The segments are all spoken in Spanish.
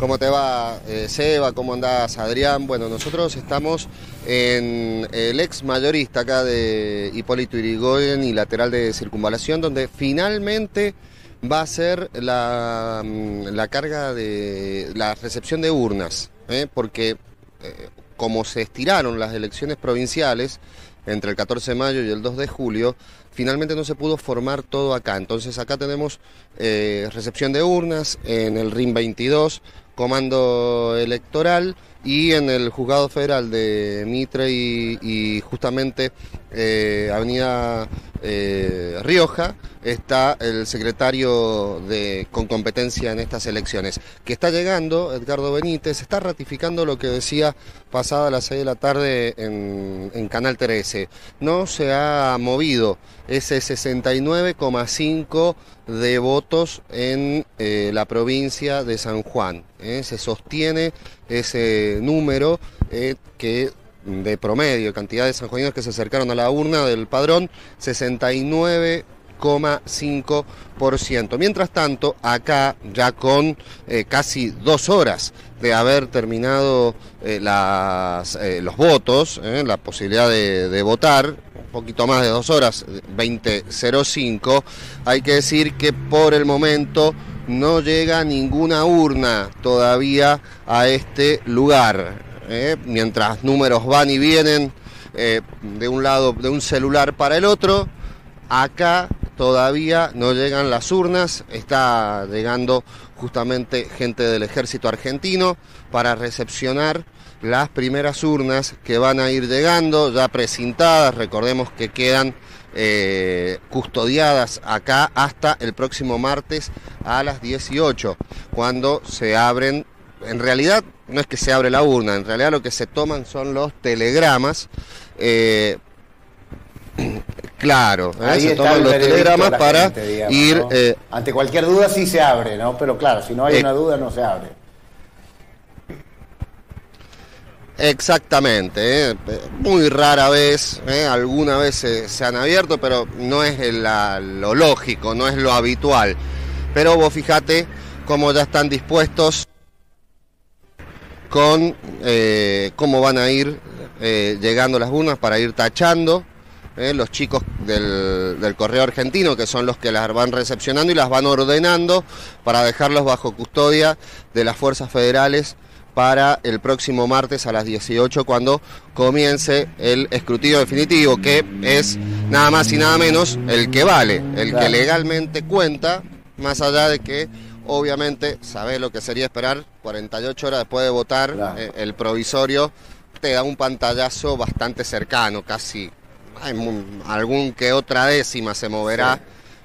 ¿Cómo te va, Seba? ¿Cómo andás, Adrián? Bueno, nosotros estamos en el ex mayorista acá de Hipólito Irigoyen y Lateral de Circunvalación, donde finalmente va a ser la carga de la recepción de urnas, porque como se estiraron las elecciones provinciales entre el 14 de mayo y el 2 de julio, finalmente no se pudo formar todo acá. Entonces acá tenemos recepción de urnas en el RIM 22, comando electoral, y en el Juzgado Federal de Mitre y justamente Avenida Rioja está el secretario con competencia en estas elecciones, que está llegando, Edgardo Benítez, está ratificando lo que decía pasada las 6 de la tarde en Canal 13. No se ha movido ese 69,5% de votos en la provincia de San Juan. Se sostiene ese número que de promedio, cantidad de sanjuaninos que se acercaron a la urna del padrón, 69,5%. Mientras tanto, acá ya con casi 2 horas de haber terminado los votos, la posibilidad de votar, un poquito más de 2 horas, 20:05, hay que decir que por el momento no llega ninguna urna todavía a este lugar. Mientras números van y vienen de un lado, de un celular para el otro, acá todavía no llegan las urnas. Está llegando justamente gente del Ejército Argentino para recepcionar las primeras urnas que van a ir llegando, ya precintadas. Recordemos que quedan custodiadas acá hasta el próximo martes a las 18, cuando se abren. En realidad no es que se abre la urna, en realidad lo que se toman son los telegramas. Claro, ahí se toman los telegramas para gente, digamos, ir... ¿no? Ante cualquier duda sí se abre, ¿no? Pero claro, si no hay una duda no se abre. Exactamente, muy rara vez, alguna vez se han abierto, pero no es lo lógico, no es lo habitual. Pero vos fijate cómo ya están dispuestos con cómo van a ir llegando las urnas para ir tachando. Los chicos del Correo Argentino, que son los que las van recepcionando y las van ordenando para dejarlos bajo custodia de las fuerzas federales para el próximo martes a las 18, cuando comience el escrutinio definitivo, que es nada más y nada menos el que vale, el que legalmente cuenta, más allá de que obviamente sabés lo que sería esperar 48 horas después de votar. El provisorio te da un pantallazo bastante cercano, casi algún que otra décima se moverá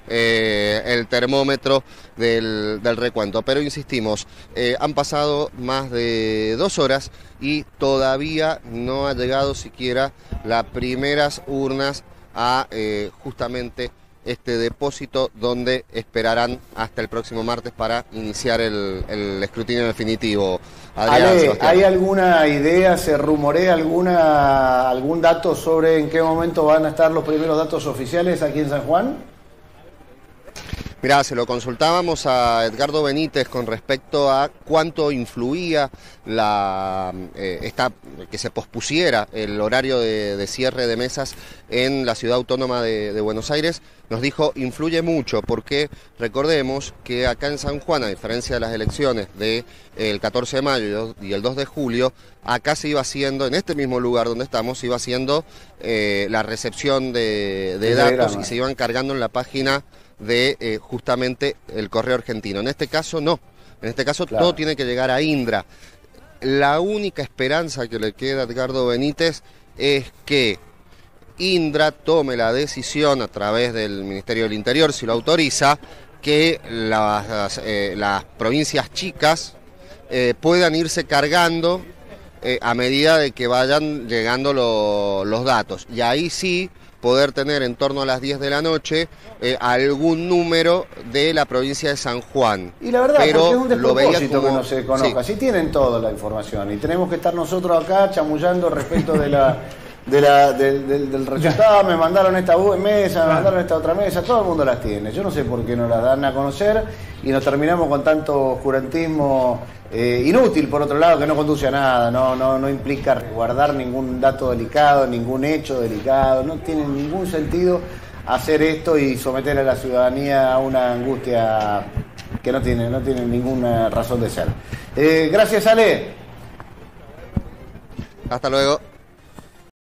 el termómetro del recuento. Pero insistimos, han pasado más de 2 horas y todavía no ha llegado siquiera las primeras urnas a justamente este depósito, donde esperarán hasta el próximo martes para iniciar el escrutinio definitivo. Adrián, Ale, ¿hay alguna idea, se rumorea algún dato sobre en qué momento van a estar los primeros datos oficiales aquí en San Juan? Mirá, se lo consultábamos a Edgardo Benítez con respecto a cuánto influía que se pospusiera el horario de cierre de mesas en la ciudad autónoma de Buenos Aires. Nos dijo, influye mucho, porque recordemos que acá en San Juan, a diferencia de las elecciones del 14 de mayo y el 2 de julio, acá se iba haciendo, en este mismo lugar donde estamos, se iba haciendo la recepción de datos y se iban cargando en la página de justamente el Correo Argentino. En este caso no, en este caso todo tiene que llegar a Indra. La única esperanza que le queda a Edgardo Benítez es que Indra tome la decisión, a través del Ministerio del Interior, si lo autoriza, que las provincias chicas puedan irse cargando a medida de que vayan llegando los datos, y ahí sí poder tener en torno a las 10 de la noche algún número de la provincia de San Juan. Y la verdad, pero es un despropósito que no se conozca. Sí tienen toda la información y tenemos que estar nosotros acá chamullando respecto de la del resultado, me mandaron esta mesa, me mandaron esta otra mesa, todo el mundo las tiene. Yo no sé por qué no las dan a conocer y nos terminamos con tanto oscurantismo inútil, por otro lado, que no conduce a nada, no implica guardar ningún dato delicado, ningún hecho delicado, no tiene ningún sentido hacer esto y someter a la ciudadanía a una angustia que no tiene ninguna razón de ser. Gracias, Ale. Hasta luego.